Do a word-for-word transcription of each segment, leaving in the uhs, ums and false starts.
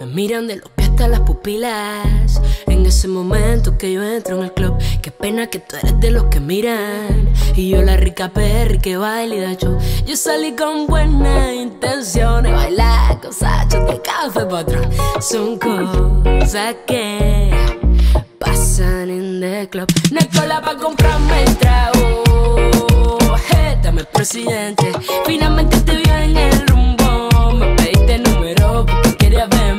Me miran de los pies hasta las pupilas. En ese momento que yo entro en el club, qué pena que tú eres de los que miran. Y yo la rica perri que baila y da show. Yo salí con buenas intenciones, bailar con Sacho de café patrón. Son cosas que pasan en el club. No hay cola pa' comprarme el trago, hey, dame el presidente. Finalmente te vi en el rumbo, me pediste el número porque querías verme.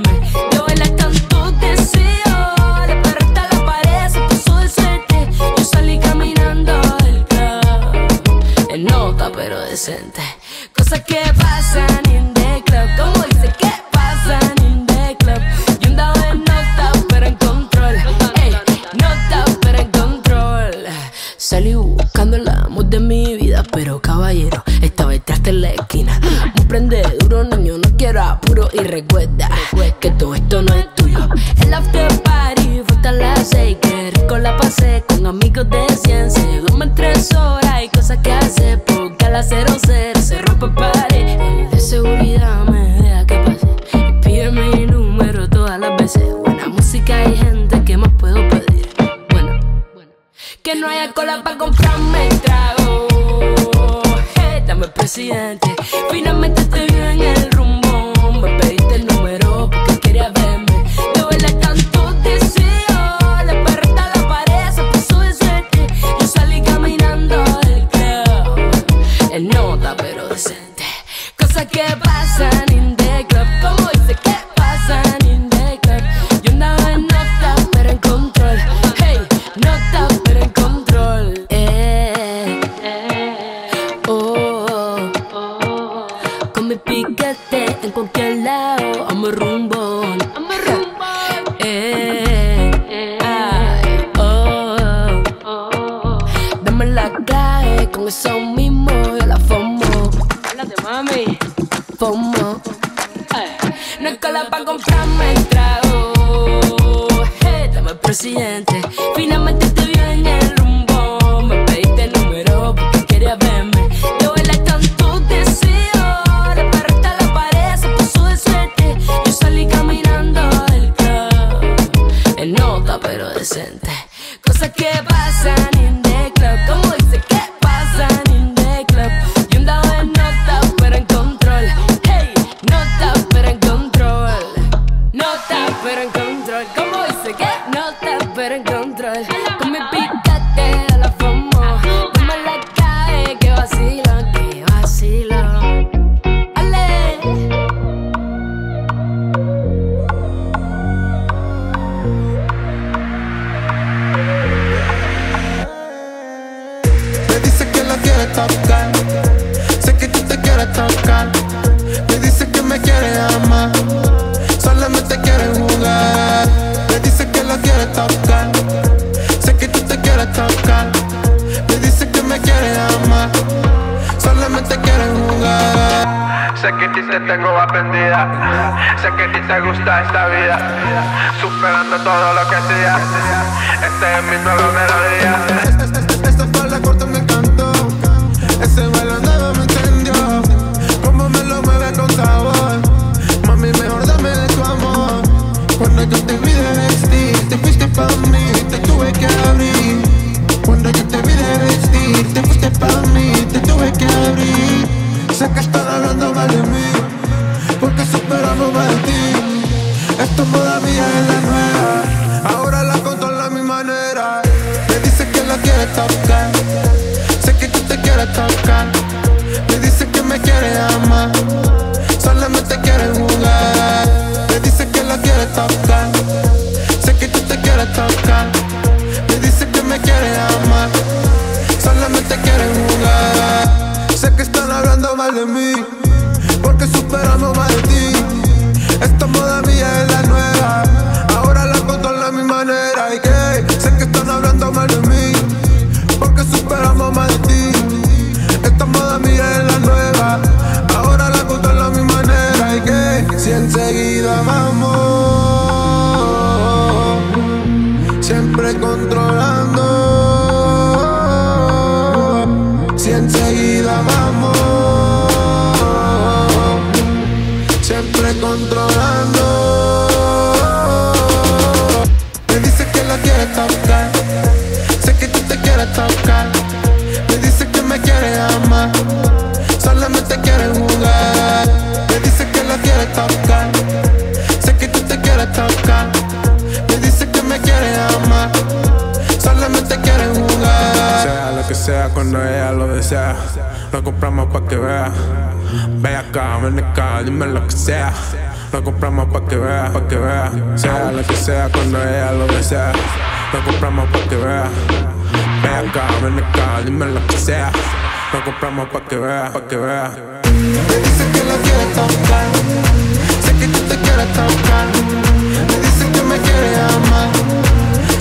Pero decente. Cosas que pasan in the club. Como dice que pasan in the club. Yo andaba en nota, pero en control. Ey, nota, pero en control. Salí buscando el amor de mi vida, pero caballero, estaba detrás de la esquina. Me prende duro, niño, no quiero apuro. Y recuerda que todo esto no es tuyo. El after party fue hasta las seis. Que rico la pasé con amigos de ciencia. Duermo en tres horas y cosas que hacer. La cero cero se rompe el pared. De seguridad me deja que pase y pídeme mi número todas las veces. Buena música y gente, ¿qué más puedo pedir? Bueno, bueno. Que no haya cola para comprarme el trago, hey, dame el presidente. Finalmente te vi en el rumbo, me pediste el número porque querías verme. De verle tanto deseo, la perra la pared se puso de suerte. Yo salí caminando del nota pero decente. Cosas que pasan in the club. Como dice que pasan in the club. Yo andaba en nota pero en control. Hey, nota pero en control. Eh, oh, oh. Con mi piquete en cualquier lado. Amo rumbo. Eh, ay, oh, oh. Dame la calle con eso mismo. Fomo. Ay, no hay cola pa' comprarme el trago, hey, dame el presidente. Finalmente te vi en el rumbo, me pediste el número porque querías verme. Yo bailé tanto deseo, la perra la pared se puso de suerte. Yo salí caminando del club, en nota pero decente. Cosas que pasan in the club. Como dice que pasan in the club. Yo andaba en nota pero en control. Nota pero en control. Nota pero en control. Como dice que nota pero en control. Con mi picate a la fomo. Dame la calle que vacilo, que vacilo. Ale. Me dice que la quiere tocar. Sé que tú te quieres tocar. Me quiere amar, solamente quiere jugar. Me dice que lo quiere tocar, sé que tú te quieres tocar. Me dice que me quiere amar, solamente quiere jugar. Sé que a ti te tengo aprendida, sé que a ti te gusta esta vida, superando todo lo que hacías. Este es mi nuevo melodía. Esta falda corta me encantó, ese baile nuevo me entendió. Como me lo mueve con sabor. Cuando yo te vi de vestir, te fuiste pa' mí, te tuve que abrir. Cuando yo te vi de vestir, te fuiste pa' mí, te tuve que abrir. Sé que están hablando mal de mí, porque superamos mal de ti. Esto todavía es la nueva, ahora la controlo a mi manera. Me dice que la quiere tocar, sé que tú te quieres tocar. Me dice que me quiere amar, solamente quiere jugar. Tocar. Sé que tú te quieres tocar. Me dice que me quiere amar, solamente quiere jugar. Sé que están hablando mal de mí, porque superamos mal de ti. Esta moda mía es la nueva, ahora la controlo a mi manera. Y que sé que están hablando mal de mí, porque superamos mal de ti. Esta moda mía es la nueva, ahora la controlo a mi manera. Y que si enseguida vamos, siempre controlando. Si enseguida vamos, siempre controlando. sea, lo compramos pa' que vea. Ve acá, ven acá, dime lo que sea. Lo compramos pa' que vea, pa' que vea. Sea lo que sea, cuando ella lo desea. Lo compramos pa' que vea. Ve acá, ven acá, dime lo que sea. Lo compramos pa' que vea, pa' que vea. Me dice que la quiere tocar. Sé que tú te quieres tocar. Me dice que me quiere amar.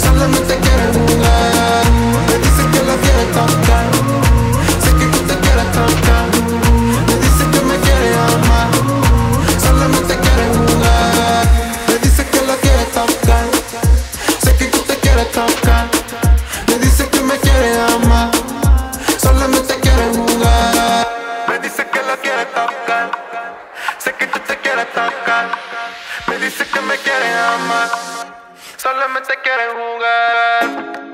Solo no te quiere jugar. Me dice que la quiere tocar. Sé que tú te quieres tocar. Me dice que me quiere amar. Solo no te quiere jugar. Me dice que la quiere tocar. Sé que tú te quieres tocar. Me dice que me quiere amar. Solo no te quiere jugar. Me dice que la quiere tocar. Sé que tú te quieres tocar. Me dice que me quiere amar. Solamente quieren jugar.